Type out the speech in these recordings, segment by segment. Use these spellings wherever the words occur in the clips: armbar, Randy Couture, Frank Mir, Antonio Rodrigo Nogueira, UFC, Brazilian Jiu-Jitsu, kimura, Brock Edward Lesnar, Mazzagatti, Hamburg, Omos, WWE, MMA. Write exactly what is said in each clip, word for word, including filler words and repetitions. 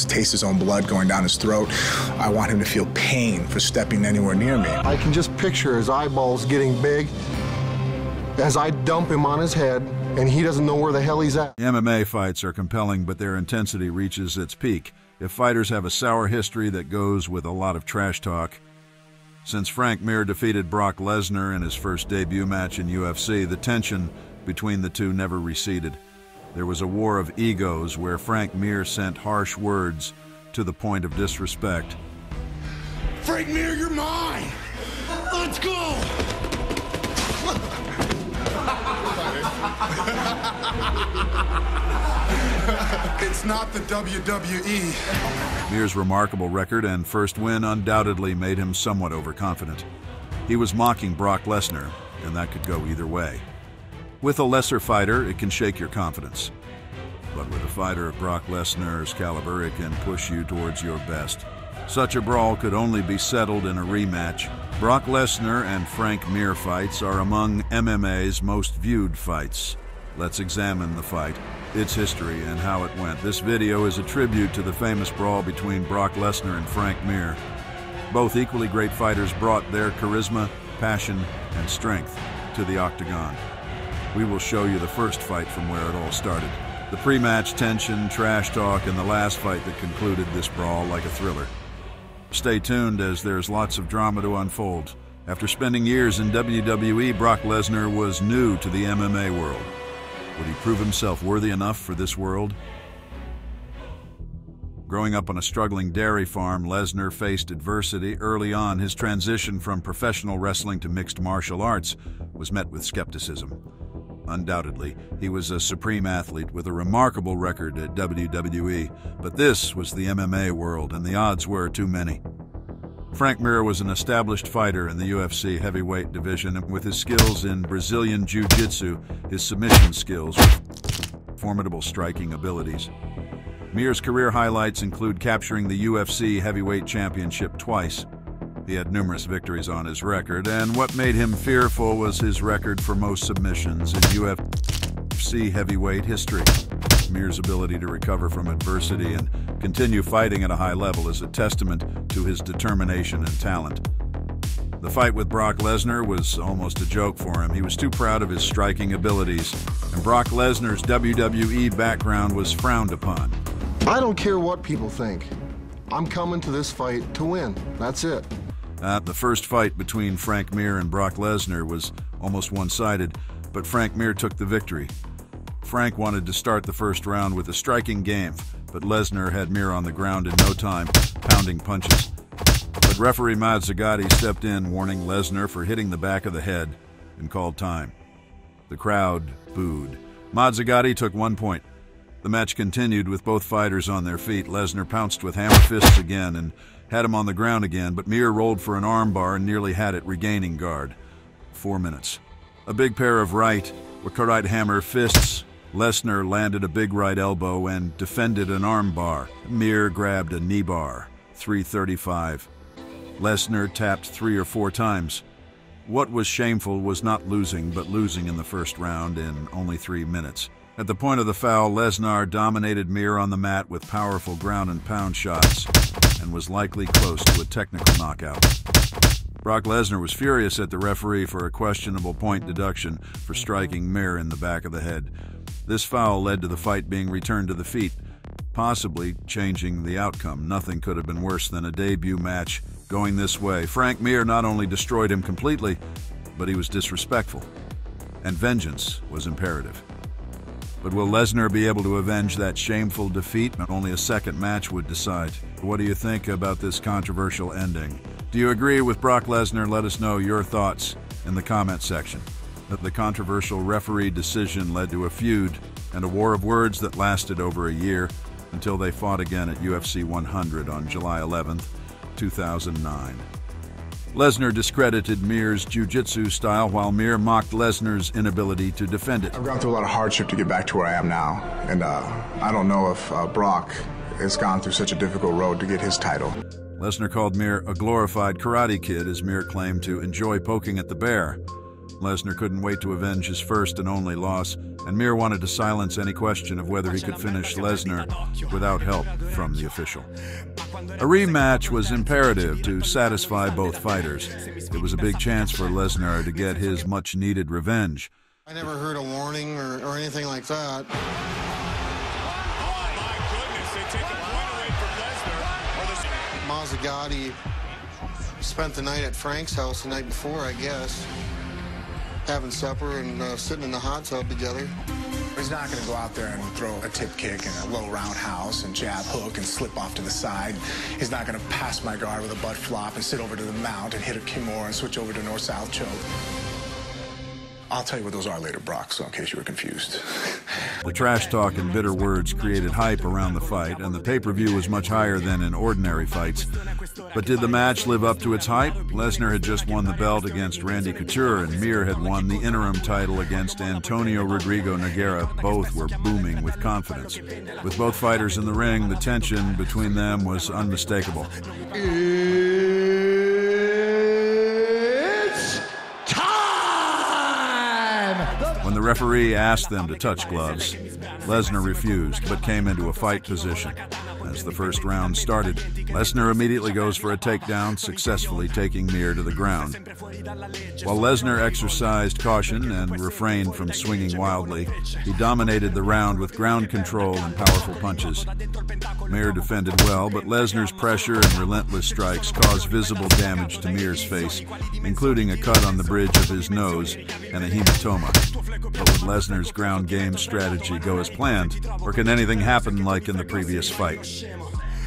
to taste his own blood going down his throat. I want him to feel pain for stepping anywhere near me. I can just picture his eyeballs getting big as I dump him on his head, and he doesn't know where the hell he's at. M M A fights are compelling, but their intensity reaches its peak if fighters have a sour history that goes with a lot of trash talk. Since Frank Mir defeated Brock Lesnar in his first debut match in U F C, the tension between the two never receded. There was a war of egos where Frank Mir sent harsh words to the point of disrespect. Frank Mir, you're mine! Let's go! It's not the W W E. Mir's remarkable record and first win undoubtedly made him somewhat overconfident. He was mocking Brock Lesnar, and that could go either way. With a lesser fighter, it can shake your confidence. But with a fighter of Brock Lesnar's caliber, it can push you towards your best. Such a brawl could only be settled in a rematch. Brock Lesnar and Frank Mir fights are among M M A's most viewed fights. Let's examine the fight, its history, and how it went. This video is a tribute to the famous brawl between Brock Lesnar and Frank Mir. Both equally great fighters brought their charisma, passion, and strength to the octagon. We will show you the first fight from where it all started. The pre-match tension, trash talk, and the last fight that concluded this brawl like a thriller. Stay tuned, as there's lots of drama to unfold. After spending years in W W E, Brock Lesnar was new to the M M A world. Would he prove himself worthy enough for this world? Growing up on a struggling dairy farm, Lesnar faced adversity early on. His transition from professional wrestling to mixed martial arts was met with skepticism. Undoubtedly, he was a supreme athlete with a remarkable record at W W E, but this was the M M A world, and the odds were too many. Frank Mir was an established fighter in the U F C heavyweight division, and with his skills in Brazilian Jiu-Jitsu, his submission skills with formidable striking abilities. Mir's career highlights include capturing the U F C heavyweight championship twice. He had numerous victories on his record, and what made him fearful was his record for most submissions in U F C heavyweight history. Mir's ability to recover from adversity and continue fighting at a high level is a testament to his determination and talent. The fight with Brock Lesnar was almost a joke for him. He was too proud of his striking abilities, and Brock Lesnar's W W E background was frowned upon. I don't care what people think. I'm coming to this fight to win. That's it. Uh, the first fight between Frank Mir and Brock Lesnar was almost one-sided, but Frank Mir took the victory. Frank wanted to start the first round with a striking game, but Lesnar had Mir on the ground in no time, pounding punches. But referee Mazzagatti stepped in, warning Lesnar for hitting the back of the head, and called time. The crowd booed. Mazzagatti took one point. The match continued with both fighters on their feet. Lesnar pounced with hammer fists again and had him on the ground again, but Mir rolled for an armbar and nearly had it, regaining guard. Four minutes. A big pair of right, right hammer fists. Lesnar landed a big right elbow and defended an armbar. Mir grabbed a knee bar. three thirty-five. Lesnar tapped three or four times. What was shameful was not losing, but losing in the first round in only three minutes. At the point of the foul, Lesnar dominated Mir on the mat with powerful ground and pound shots, and was likely close to a technical knockout. Brock Lesnar was furious at the referee for a questionable point deduction for striking Mir in the back of the head. This foul led to the fight being returned to the feet, possibly changing the outcome. Nothing could have been worse than a debut match going this way. Frank Mir not only destroyed him completely, but he was disrespectful, and vengeance was imperative. But will Lesnar be able to avenge that shameful defeat? Only a second match would decide. What do you think about this controversial ending? Do you agree with Brock Lesnar? Let us know your thoughts in the comment section. The controversial referee decision led to a feud and a war of words that lasted over a year until they fought again at U F C one hundred on July eleventh, two thousand nine. Lesnar discredited Mir's jiu-jitsu style, while Mir mocked Lesnar's inability to defend it. I've gone through a lot of hardship to get back to where I am now, and uh, I don't know if uh, Brock has gone through such a difficult road to get his title. Lesnar called Mir a glorified karate kid, as Mir claimed to enjoy poking at the bear. Lesnar couldn't wait to avenge his first and only loss, and Mir wanted to silence any question of whether he could finish Lesnar without help from the official. A rematch was imperative to satisfy both fighters. It was a big chance for Lesnar to get his much-needed revenge. I never heard a warning or, or anything like that. Mazzagatti spent the night at Frank's house the night before, I guess, having supper and uh, sitting in the hot tub together. He's not going to go out there and throw a tip kick and a low roundhouse and jab hook and slip off to the side. He's not going to pass my guard with a butt flop and sit over to the mount and hit a kimura and switch over to north-south choke. I'll tell you what those are later, Brock, so in case you were confused. The trash talk and bitter words created hype around the fight, and the pay-per-view was much higher than in ordinary fights. But did the match live up to its hype? Lesnar had just won the belt against Randy Couture, and Mir had won the interim title against Antonio Rodrigo Nogueira. Both were booming with confidence. With both fighters in the ring, the tension between them was unmistakable. When the referee asked them to touch gloves, Lesnar refused but came into a fight position. As the first round started, Lesnar immediately goes for a takedown, successfully taking Mir to the ground. While Lesnar exercised caution and refrained from swinging wildly, he dominated the round with ground control and powerful punches. Mir defended well, but Lesnar's pressure and relentless strikes caused visible damage to Mir's face, including a cut on the bridge of his nose and a hematoma. But would Lesnar's ground game strategy go as planned, or can anything happen like in the previous fight?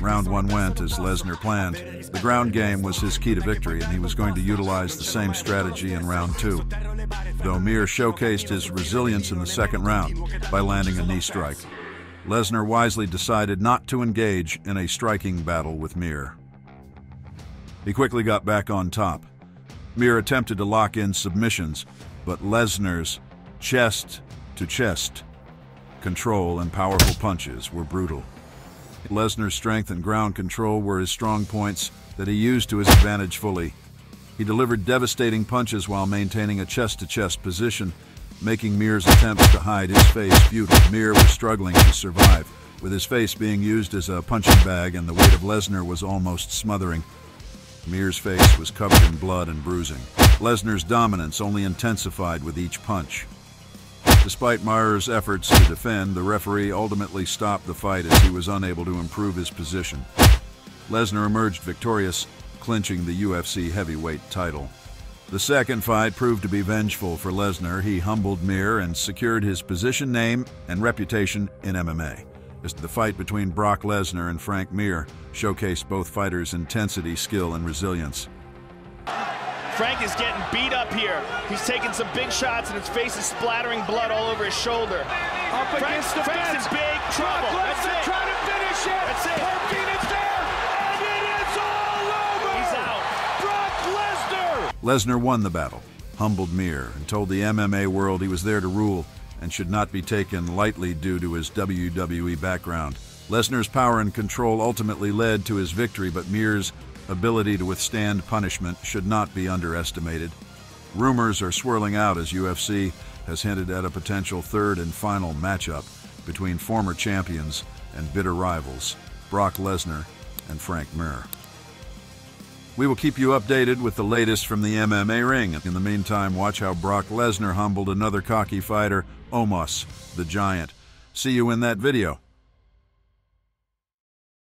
Round one went as Lesnar planned. The ground game was his key to victory, and he was going to utilize the same strategy in round two, though Mir showcased his resilience in the second round by landing a knee strike. Lesnar wisely decided not to engage in a striking battle with Mir. He quickly got back on top. Mir attempted to lock in submissions, but Lesnar's chest-to-chest control and powerful punches were brutal. Lesnar's strength and ground control were his strong points that he used to his advantage fully. He delivered devastating punches while maintaining a chest-to-chest position, making Mir's attempts to hide his face futile. Mir was struggling to survive, with his face being used as a punching bag and the weight of Lesnar was almost smothering. Mir's face was covered in blood and bruising. Lesnar's dominance only intensified with each punch. Despite Mir's efforts to defend, the referee ultimately stopped the fight as he was unable to improve his position. Lesnar emerged victorious, clinching the U F C heavyweight title. The second fight proved to be vengeful for Lesnar. He humbled Mir and secured his position, name, and reputation in M M A. The fight between Brock Lesnar and Frank Mir showcased both fighters' intensity, skill, and resilience. Frank is getting beat up here. He's taking some big shots and his face is splattering blood all over his shoulder. Up against the fence. Frank's in big trouble. That's it. Trying to finish it. That's it. It's there, and it is all over. He's out. Brock Lesnar. Lesnar won the battle, humbled Mir, and told the M M A world he was there to rule and should not be taken lightly due to his W W E background. Lesnar's power and control ultimately led to his victory, but Mir's ability to withstand punishment should not be underestimated. Rumors are swirling out as U F C has hinted at a potential third and final matchup between former champions and bitter rivals, Brock Lesnar and Frank Mir. We will keep you updated with the latest from the M M A ring. In the meantime, watch how Brock Lesnar humbled another cocky fighter, Omos the Giant. See you in that video.